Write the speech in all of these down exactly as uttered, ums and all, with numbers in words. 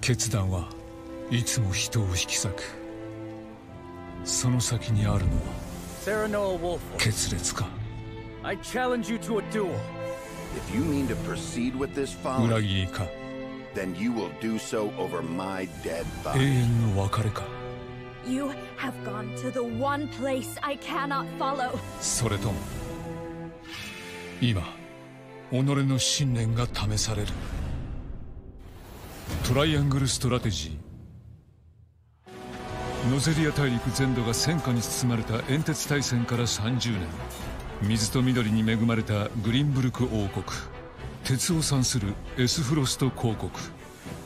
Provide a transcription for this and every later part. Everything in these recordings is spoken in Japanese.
決断はいつも人を引き裂く。その先にあるのは決裂か裏切りか永遠の別れか、それとも今己の信念が試される。トライアングル・ストラテジー。ノゼリア大陸全土が戦火に包まれた遠鉄大戦からさんじゅうねん、水と緑に恵まれたグリンブルク王国、鉄を産するエスフロスト公国、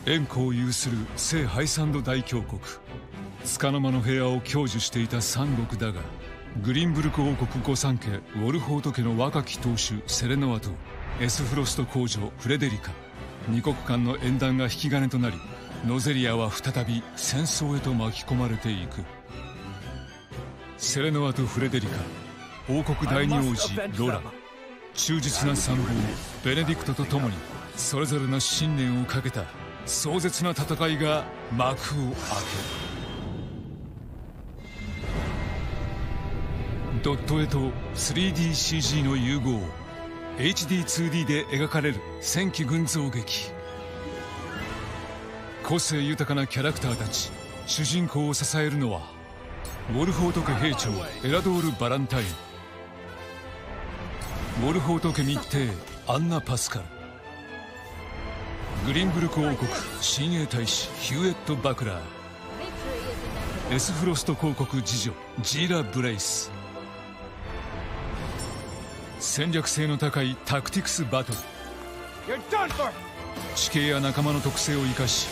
円弧を有する聖ハイサンド大峡谷、束の間の平和を享受していた三国だが、グリンブルク王国御三家ウォルフォート家の若き当主セレノアとエスフロスト公女フレデリカ、二国間の縁談が引き金となり、ノゼリアは再び戦争へと巻き込まれていく。セレノアとフレデリカ、王国第二王子ロラ、忠実な参謀ベネディクトと共に、それぞれの信念をかけた壮絶な戦いが幕を開ける。ドット絵と スリーディーシージー の融合、エイチディーツーディー で描かれる戦記群像劇。個性豊かなキャラクターたち。主人公を支えるのはウォルフォート家兵長エラドール・バランタイン、ウォルフォート家密偵アンナ・パスカル、グリンブルク王国親衛大使ヒューエット・バクラー、エスフロスト公国次女ジーラ・ブレイス、戦略性の高いタクティクスバトル。地形や仲間の特性を生かし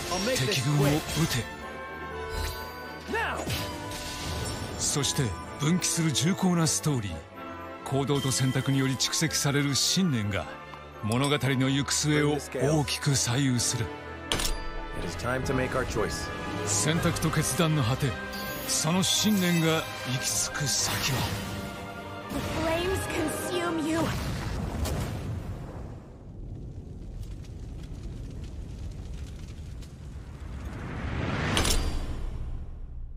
敵軍を撃て。そして分岐する重厚なストーリー。行動と選択により蓄積される信念が物語の行く末を大きく左右する。選択と決断の果て、その信念が行き着く先は。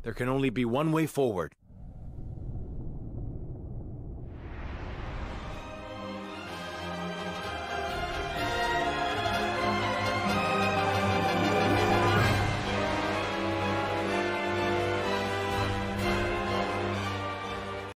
There can only be one way forward.